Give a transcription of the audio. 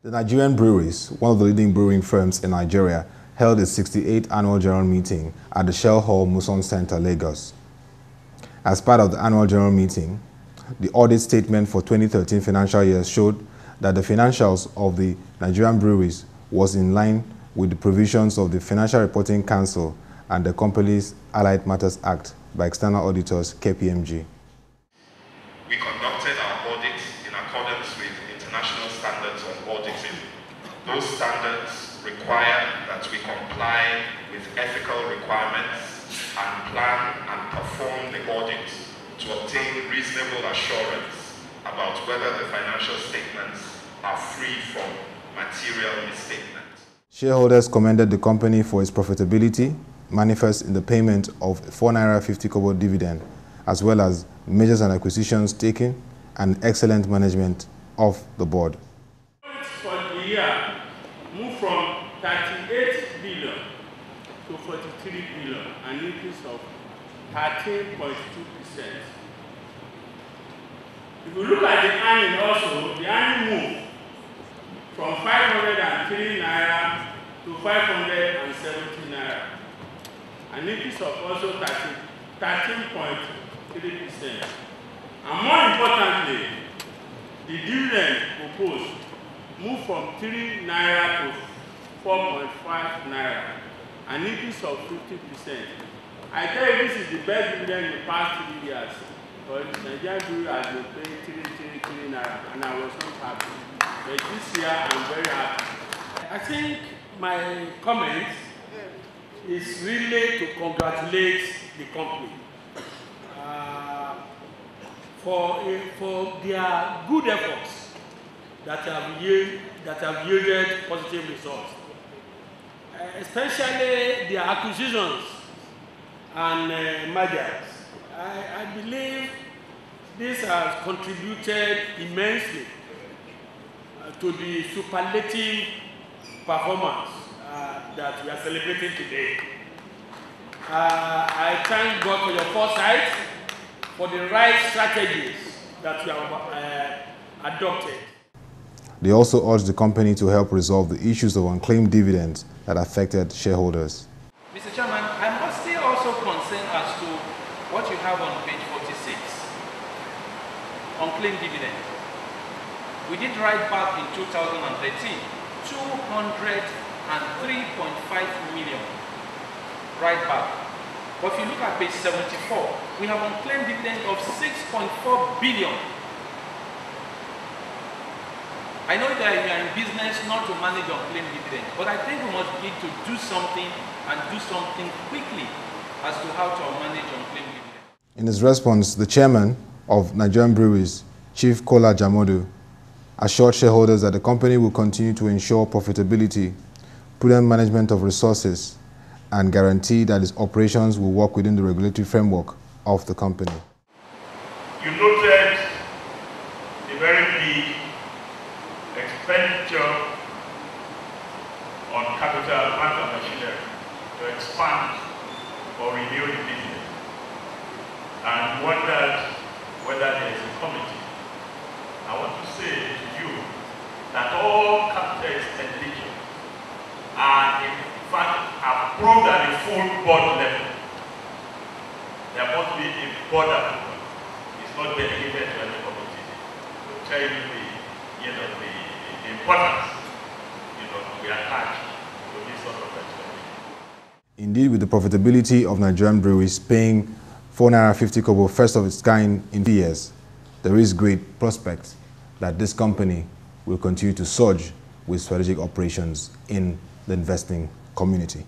The Nigerian Breweries, one of the leading brewing firms in Nigeria, held its 68th annual general meeting at the Shell Hall Muson Centre, Lagos. As part of the annual general meeting, the audit statement for 2013 financial year showed that the financials of the Nigerian Breweries was in line with the provisions of the Financial Reporting Council and the Companies Allied Matters Act by external auditors KPMG. We conducted our audits in accordance with international standards on auditing. Those standards require that we comply with ethical requirements and plan and perform the audits to obtain reasonable assurance about whether the financial statements are free from material misstatements. Shareholders commended the company for its profitability, manifest in the payment of 4 Naira 50 Kobo dividend, as well as measures and acquisitions taken and excellent management of the board. For the year, moved from 38 billion to 43 billion, an increase of 13.2%. If you look at the earning also, the earning moved from 503 Naira to 570 Naira, an increase of also 13.3%. And more importantly, the dividend proposed moved from 3 Naira to 4.5 Naira, an increase of 50%. I tell you, this is the best dividend in the past 3 years. But Nigerian Breweries has been paying 3 Naira, and I was not happy. But this year, I'm very happy. I think my comments is really to congratulate the company for their good efforts that have yielded positive results, especially their acquisitions and mergers. I believe this has contributed immensely to the superlative performance that we are celebrating today. I thank God for your foresight, for the right strategies that we have adopted. They also urged the company to help resolve the issues of unclaimed dividends that affected shareholders. Mr. Chairman, I'm still also concerned as to what you have on page 46, unclaimed dividend. We did write back in 2013, 203.5 million write back. But if you look at page 74, we have unclaimed dividend of 6.4 billion. I know that we are in business not to manage unclaimed dividend, but I think we must need to do something and do something quickly as to how to manage unclaimed dividend. In his response, the chairman of Nigerian Breweries, Chief Kola Jamodu, assured shareholders that the company will continue to ensure profitability, prudent management of resources, and guarantee that its operations will work within the regulatory framework of the company. You noted the very big expenditure on capital, plant and machinery to expand or renew the business, and wondered whether there is a committee. I want to say to you that all capital expenditure are in fact approved at a full board level. There must be a board approval. It's not dedicated to any committee. So tell you the importance we attach to this sort of activity. Indeed, with the profitability of Nigerian Breweries paying 4 Naira 50 Kobo, first of its kind in 3 years, there is great prospect that this company will continue to surge with strategic operations in the investing community.